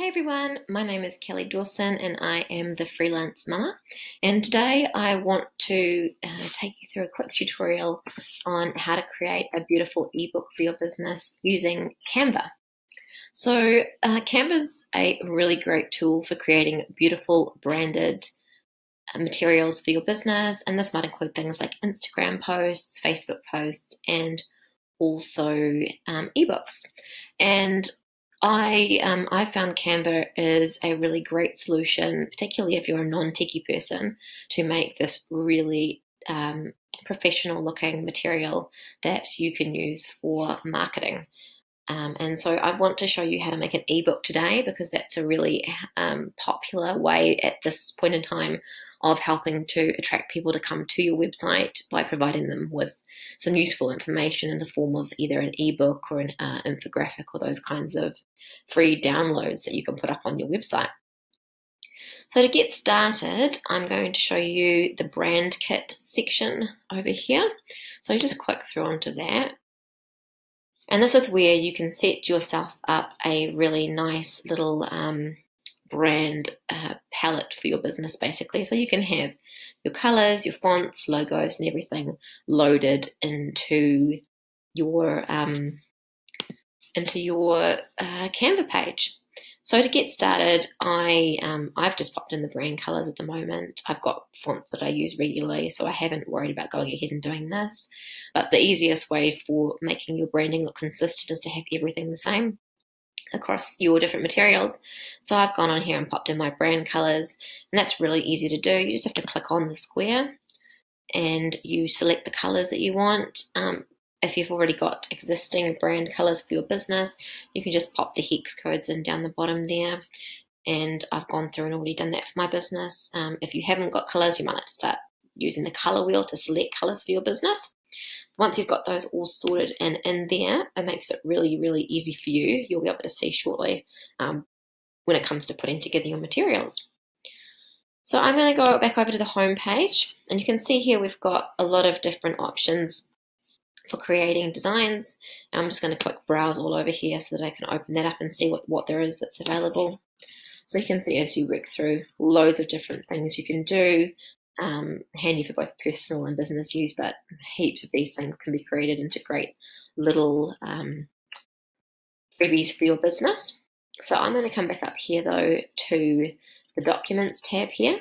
Hey everyone, my name is Kelly Dawson and I am the Freelance Mama, and today I want to take you through a quick tutorial on how to create a beautiful ebook for your business using Canva. So Canva's a really great tool for creating beautiful branded materials for your business, and this might include things like Instagram posts, Facebook posts, and also ebooks. And I found Canva is a really great solution, particularly if you're a non-techie person, to make this really professional looking material that you can use for marketing. And so I want to show you how to make an ebook today, because that's a really popular way at this point in time of helping to attract people to come to your website by providing them with some useful information in the form of either an ebook or an infographic or those kinds of free downloads that you can put up on your website. So to get started, I'm going to show you the brand kit section over here. So just click through onto that. And this is where you can set yourself up a really nice little brand palette for your business, basically. So you can have your colors, your fonts, logos, and everything loaded into your Canva page. So to get started, I've just popped in the brand colors at the moment. I've got fonts that I use regularly, so I haven't worried about going ahead and doing this. But the easiest way for making your branding look consistent is to have everything the same across your different materials. So I've gone on here and popped in my brand colors, and that's really easy to do. You just have to click on the square and you select the colors that you want. If you've already got existing brand colors for your business, you can just pop the hex codes in down the bottom there, and I've gone through and already done that for my business. If you haven't got colors, you might like to start using the color wheel to select colors for your business. Once you've got those all sorted and in there, it makes it really, really easy for you. You'll be able to see shortly when it comes to putting together your materials. So I'm going to go back over to the home page, and you can see here we've got a lot of different options for creating designs. I'm just going to click browse all over here so that I can open that up and see what there is that's available. So you can see, as you work through, loads of different things you can do. Handy for both personal and business use, but heaps of these things can be created into great little freebies for your business. So I'm going to come back up here though to the documents tab here,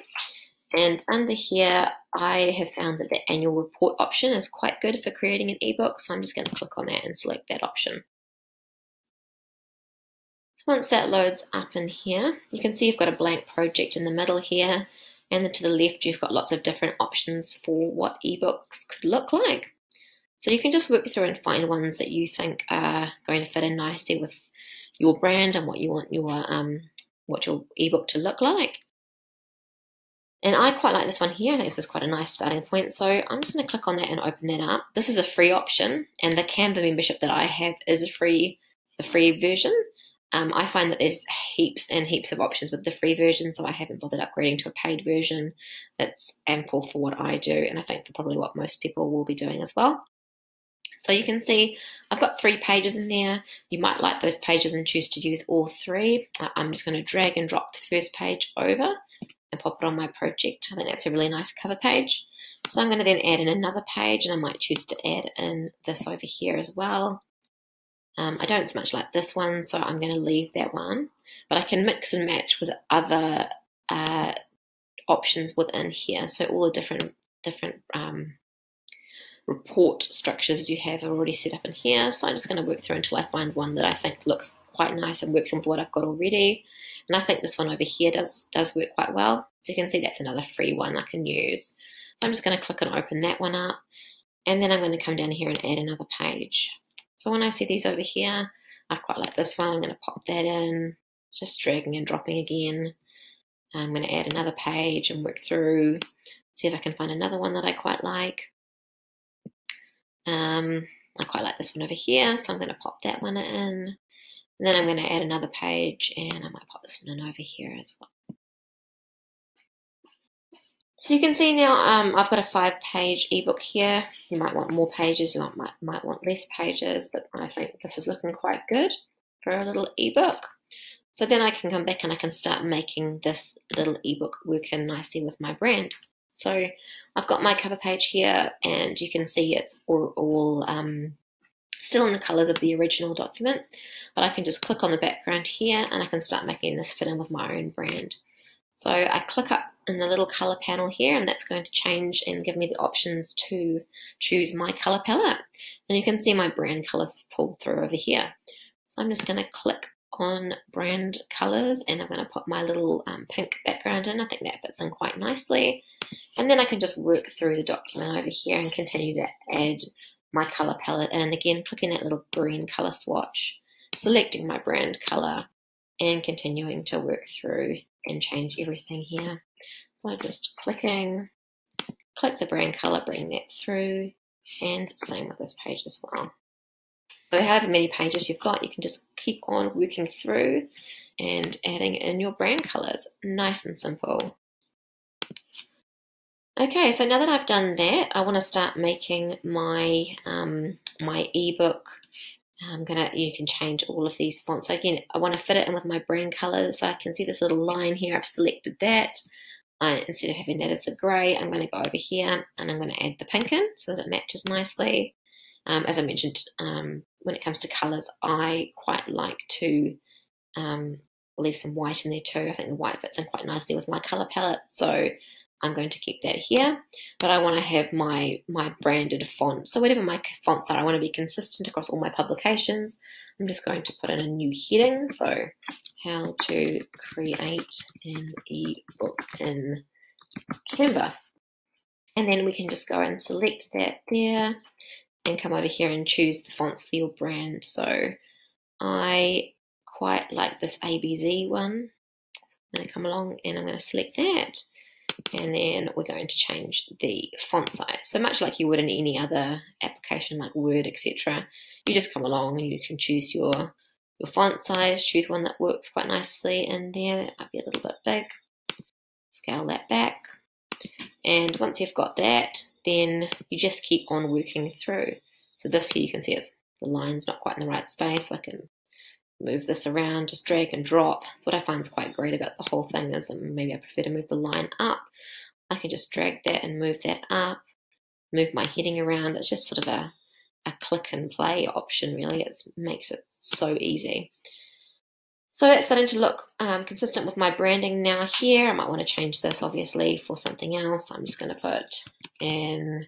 and under here I have found that the annual report option is quite good for creating an ebook, so I'm just going to click on that and select that option. So once that loads up in here, you can see you've got a blank project in the middle here. And then to the left, you've got lots of different options for what ebooks could look like. So you can just work through and find ones that you think are going to fit in nicely with your brand and what you want your ebook to look like. And I quite like this one here. I think this is quite a nice starting point. So I'm just going to click on that and open that up. This is a free option, and the Canva membership that I have is the free version. I find that there's heaps and heaps of options with the free version, so I haven't bothered upgrading to a paid version. It's ample for what I do, and I think for probably what most people will be doing as well. So you can see I've got 3 pages in there. You might like those pages and choose to use all 3. I'm just going to drag and drop the first page over and pop it on my project. I think that's a really nice cover page. So I'm going to then add in another page, and I might choose to add in this over here as well. I don't so much like this one, so I'm going to leave that one, but I can mix and match with other options within here. So all the different report structures you have are already set up in here. So I'm just going to work through until I find one that I think looks quite nice and works with what I've got already. And I think this one over here does work quite well. So you can see that's another free one I can use. So I'm just going to click and open that one up, and then I'm going to come down here and add another page. So when I see these over here, I quite like this one. I'm going to pop that in, just dragging and dropping again. I'm going to add another page and work through, see if I can find another one that I quite like. I quite like this one over here, so I'm going to pop that one in. And then I'm going to add another page, and I might pop this one in over here as well. So you can see now I've got a 5-page ebook here. You might want more pages, you might want less pages, but I think this is looking quite good for a little ebook. So then I can come back and I can start making this little ebook work in nicely with my brand. So I've got my cover page here, and you can see it's all still in the colors of the original document, but I can just click on the background here and I can start making this fit in with my own brand. So I click up in the little color panel here, and that's going to change and give me the options to choose my color palette. And you can see my brand colors pulled through over here. So I'm just going to click on brand colors, and I'm going to put my little pink background in. I think that fits in quite nicely. And then I can just work through the document over here and continue to add my color palette. And again, clicking that little green color swatch, selecting my brand color, and continuing to work through and change everything here. So I'm just click the brand color, bring that through, and same with this page as well. So however many pages you've got, you can just keep on working through and adding in your brand colors. Nice and simple. Okay, so now that I've done that, I want to start making my my ebook. You can change all of these fonts. So again, I want to fit it in with my brand colors. So I can see this little line here. I've selected that. Instead of having that as the grey, I'm going to go over here and I'm going to add the pink in so that it matches nicely. As I mentioned, when it comes to colors, I quite like to leave some white in there too. I think the white fits in quite nicely with my color palette. So I'm going to keep that here, but I want to have my branded font. So whatever my fonts are, I want to be consistent across all my publications. I'm just going to put in a new heading. So how to create an ebook in Canva. And then we can just go and select that there and come over here and choose the fonts for your brand. So I quite like this ABZ one. I'm going to come along and I'm going to select that. And then we're going to change the font size. So much like you would in any other application like Word, etc., you just come along and you can choose your font size, choose one that works quite nicely in there. That might be a little bit big. Scale that back. And once you've got that, then you just keep on working through. So this here, you can see it's the line's not quite in the right space. So I can move this around, just drag and drop. That's what I find is quite great about the whole thing, is maybe I prefer to move the line up. I can just drag that and move that up, move my heading around. It's just sort of a click and play option, really. It makes it so easy. So that's starting to look consistent with my branding now here. I might want to change this, obviously, for something else. I'm just going to put in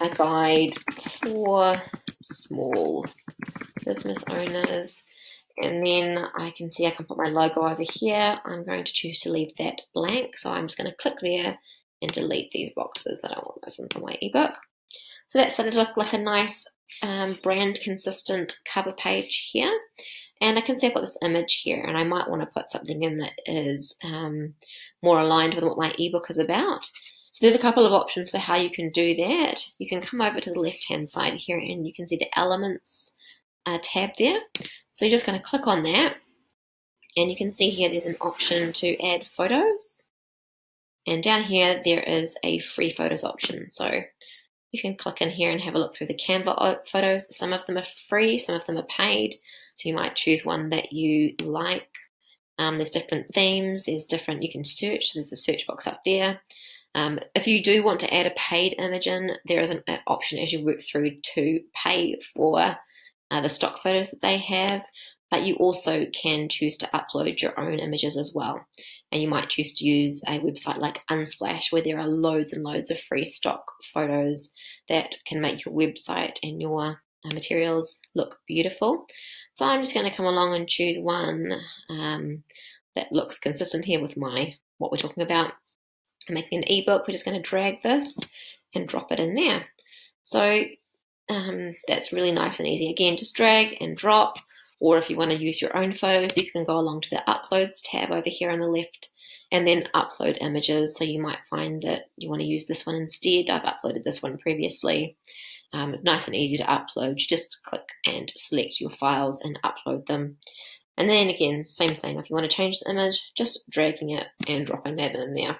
a guide for small business owners, and then I can see I can put my logo over here. I'm going to choose to leave that blank, so I'm just going to click there and delete these boxes. I don't want those ones on my ebook. So that's going to look like a nice brand consistent cover page here, and I can see I've got this image here, and I might want to put something in that is more aligned with what my ebook is about. So there's a couple of options for how you can do that. You can come over to the left-hand side here and you can see the Elements tab there. So you're just going to click on that, and you can see here there's an option to add photos. And down here there is a free photos option. So you can click in here and have a look through the Canva photos. Some of them are free, some of them are paid. So you might choose one that you like. There's different themes, there's different, you can search, so there's a search box up there. If you do want to add a paid image in, there is an option as you work through to pay for the stock photos that they have, but you also can choose to upload your own images as well. And you might choose to use a website like Unsplash, where there are loads and loads of free stock photos that can make your website and your materials look beautiful. So I'm just going to come along and choose one that looks consistent here with what we're talking about. I'm making an ebook. We're just going to drag this and drop it in there. So that's really nice and easy. Again, just drag and drop, or if you want to use your own photos, you can go along to the Uploads tab over here on the left and then upload images. So you might find that you want to use this one instead. I've uploaded this one previously. It's nice and easy to upload. You just click and select your files and upload them. And then again, same thing. If you want to change the image, just dragging it and dropping that in there.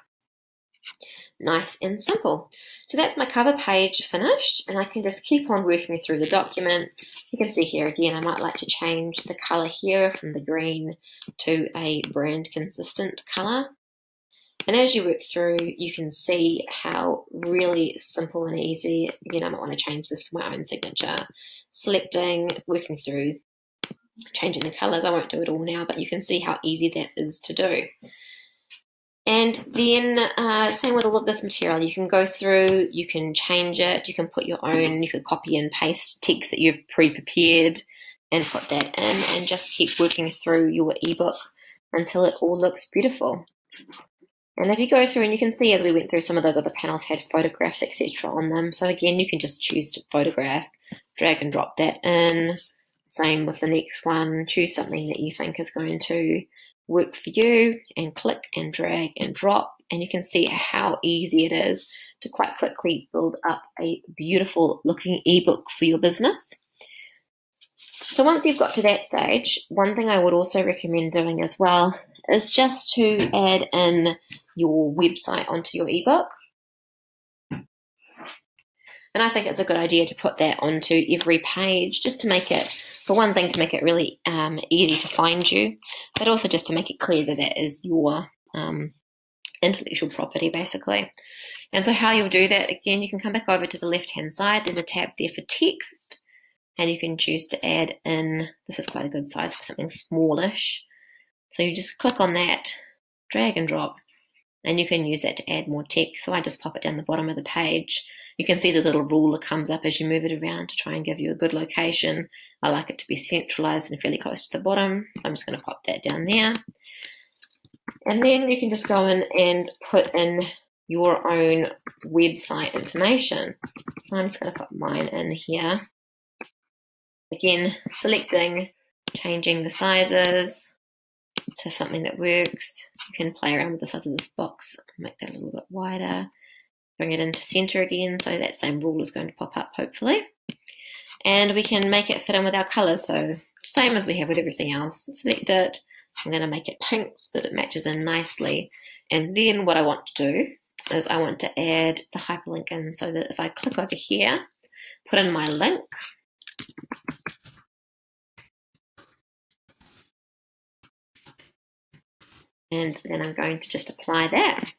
Nice and simple. So that's my cover page finished, and I can just keep on working through the document. You can see here again, I might like to change the color here from the green to a brand consistent color. And as you work through, you can see how really simple and easy. Again, I might want to change this for my own signature. Selecting, working through, changing the colors. I won't do it all now, but you can see how easy that is to do. And then same with all of this material, you can go through, you can change it, you can put your own, you can copy and paste text that you've pre-prepared and put that in, and just keep working through your ebook until it all looks beautiful. And if you go through, and you can see as we went through, some of those other panels had photographs, etc. on them. So again, you can just choose to photograph, drag and drop that in. Same with the next one, choose something that you think is going to work for you, and click and drag and drop, and you can see how easy it is to quite quickly build up a beautiful looking ebook for your business. So once you've got to that stage, one thing I would also recommend doing as well is just to add in your website onto your ebook. And I think it's a good idea to put that onto every page, just to make it, for one thing, to make it really easy to find you, but also just to make it clear that that is your intellectual property, basically. And so how you'll do that, again, you can come back over to the left-hand side. There's a tab there for text, and you can choose to add in, this is quite a good size for something smallish. So you just click on that, drag and drop, and you can use that to add more text. So I just pop it down the bottom of the page. You can see the little ruler comes up as you move it around to try and give you a good location. I like it to be centralized and fairly close to the bottom, so I'm just going to pop that down there. And then you can just go in and put in your own website information. So I'm just going to put mine in here. Again, selecting, changing the sizes to something that works. You can play around with the size of this box, make that a little bit wider. Bring it into center again, so that same rule is going to pop up, hopefully. And we can make it fit in with our colors, so same as we have with everything else. Select it, I'm going to make it pink so that it matches in nicely. And then what I want to do is I want to add the hyperlink in, so that if I click over here, put in my link, and then I'm going to just apply that.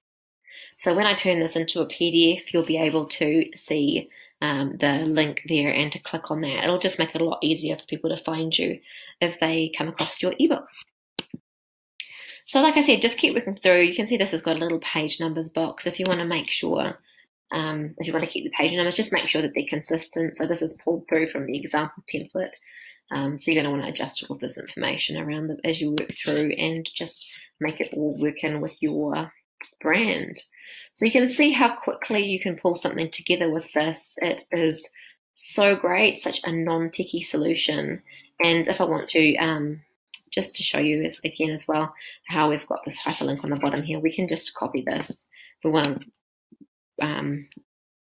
So when I turn this into a PDF, you'll be able to see the link there and to click on that. It'll just make it a lot easier for people to find you if they come across your ebook. So like I said, just keep working through. You can see this has got a little page numbers box. If you want to make sure, if you want to keep the page numbers, just make sure that they're consistent. So this is pulled through from the example template. So you're going to want to adjust all of this information around them as you work through and just make it all work in with your brand. So you can see how quickly you can pull something together with this. It is so great, such a non-techie solution. And if I want to, just to show you as well, how we've got this hyperlink on the bottom here, we can just copy this. We want to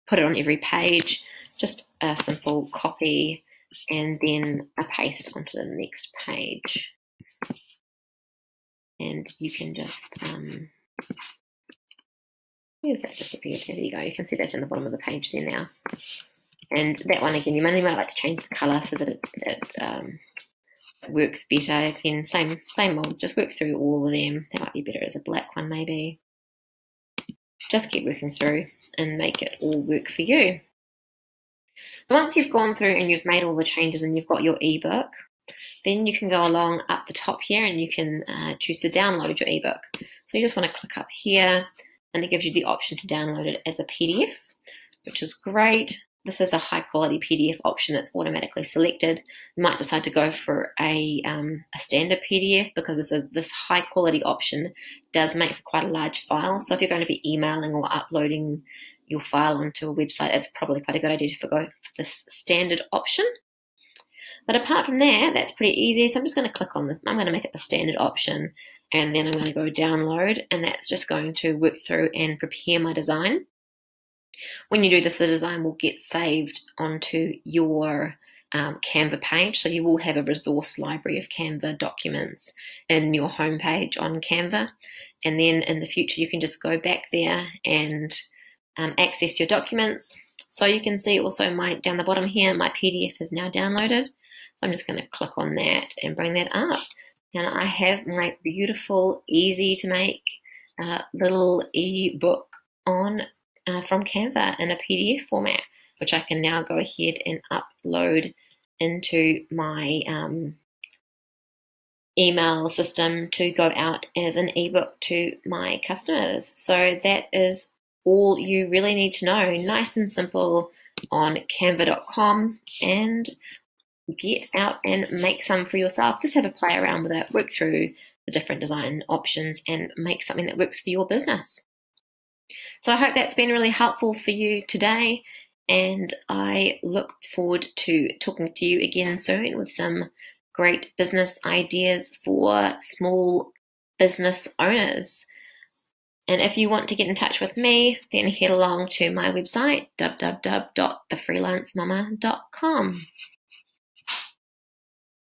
put it on every page, just a simple copy and then a paste onto the next page. And you can just, where's that disappeared? There you go. You can see that's in the bottom of the page there now. And that one again, you mainly might like to change the colour so that it works better. Again, same mold. Just work through all of them. That might be better as a black one maybe. Just keep working through and make it all work for you. Once you've gone through and you've made all the changes and you've got your ebook, then you can go along up the top here and you can choose to download your ebook. So you just want to click up here and it gives you the option to download it as a PDF, which is great. This is a high quality PDF option that's automatically selected. You might decide to go for a standard PDF because this high quality option does make for quite a large file. So if you're going to be emailing or uploading your file onto a website, it's probably quite a good idea to go for this standard option. But apart from that, that's pretty easy. So I'm just going to click on this. I'm going to make it the standard option, and then I'm going to go download, and that's just going to work through and prepare my design. When you do this, the design will get saved onto your Canva page. So you will have a resource library of Canva documents in your homepage on Canva. And then in the future, you can just go back there and access your documents. So you can see also down the bottom here, my PDF is now downloaded. I'm just going to click on that and bring that up. And I have my beautiful, easy to make little ebook on from Canva in a PDF format, which I can now go ahead and upload into my email system to go out as an ebook to my customers. So that is all you really need to know, nice and simple, on canva.com, and get out and make some for yourself. Just have a play around with it, work through the different design options and make something that works for your business. So I hope that's been really helpful for you today, and I look forward to talking to you again soon with some great business ideas for small business owners. And if you want to get in touch with me, then head along to my website, www.thefreelancemama.com.